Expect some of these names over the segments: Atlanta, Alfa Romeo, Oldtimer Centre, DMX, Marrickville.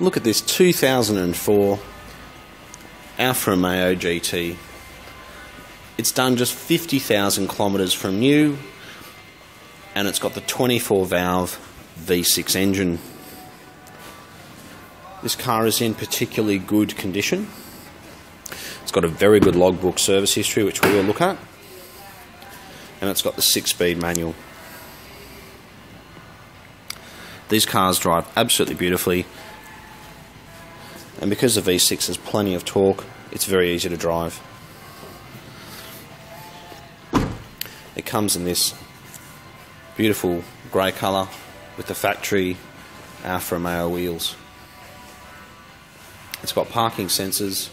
Look at this 2004 Alfa Romeo GT. It's done just 50,000 kilometres from new, and it's got the 24-valve V6 engine. This car is in particularly good condition. It's got a very good logbook service history, which we will look at, and it's got the 6-speed manual. These cars drive absolutely beautifully, and because the V6 has plenty of torque, it's very easy to drive. It comes in this beautiful grey colour with the factory Alfa Romeo wheels. It's got parking sensors,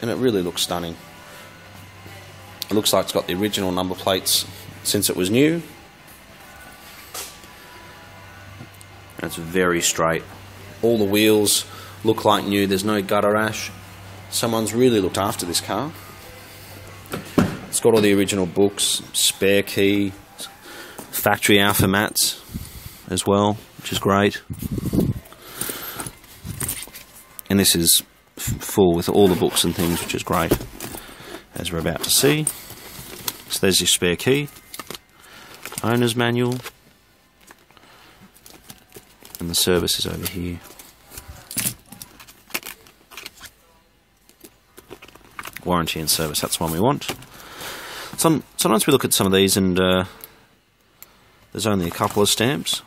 and it really looks stunning. It looks like it's got the original number plates since it was new. It's very straight. All the wheels look like new. There's no gutter rash. Someone's really looked after this car. It's got all the original books, spare key, factory Alfa mats as well, which is great. And this is full with all the books and things, which is great, as we're about to see. So there's your spare key, owner's manual, and the service is over here. Warranty and service, that's the one we want. Sometimes we look at some of these and there's only a couple of stamps.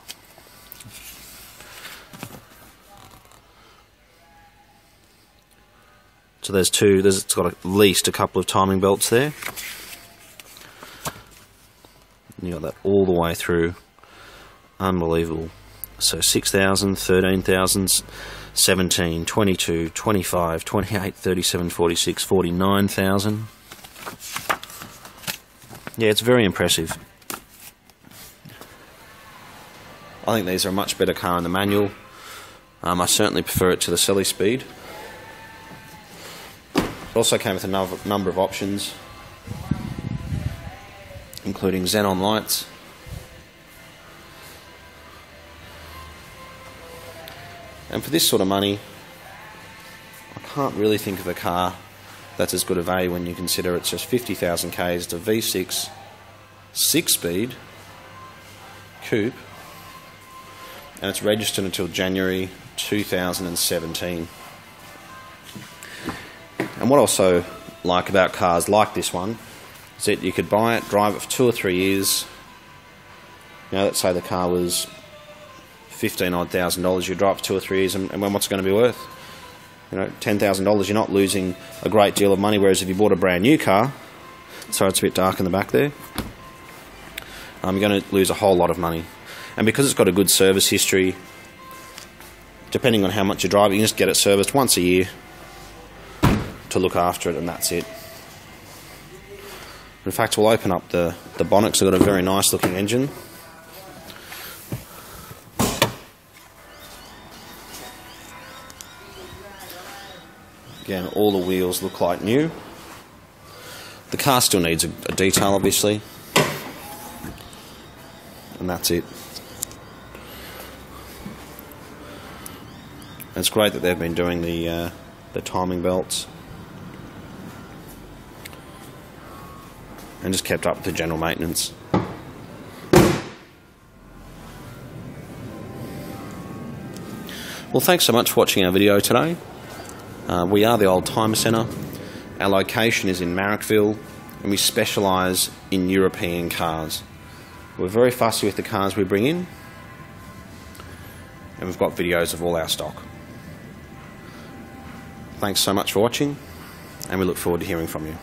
So there's two, it's got at least a couple of timing belts there. And you got that all the way through. Unbelievable. So 6,000, 13,000, 17, 22, 25, 28, 37, 46, 49,000. Yeah, it's very impressive. I think these are a much better car in the manual. I certainly prefer it to the Selly Speed. It also came with a number of options, including xenon lights, and for this sort of money, I can't really think of a car that's as good a value when you consider it's just 50,000 Ks to V6, 6-speed coupe, and it's registered until January 2017. And what I also like about cars like this one is that you could buy it, drive it for 2 or 3 years. Now let's say the car was $15,000 odd, you drive for 2 or 3 years, and when what's it going to be worth? You know, $10,000, you're not losing a great deal of money, whereas if you bought a brand new car, sorry it's a bit dark in the back there, you're going to lose a whole lot of money. And because it's got a good service history, depending on how much you drive, you can just get it serviced once a year to look after it, and that's it. In fact, we'll open up the bonnet, because it's got a very nice looking engine. Again, all the wheels look like new. The car still needs a detail, obviously. And that's it. And it's great that they've been doing the timing belts. And just kept up with the general maintenance. Well, thanks so much for watching our video today. We are the Oldtimer Centre. Our location is in Marrickville, and we specialise in European cars. We're very fussy with the cars we bring in, and we've got videos of all our stock. Thanks so much for watching, and we look forward to hearing from you.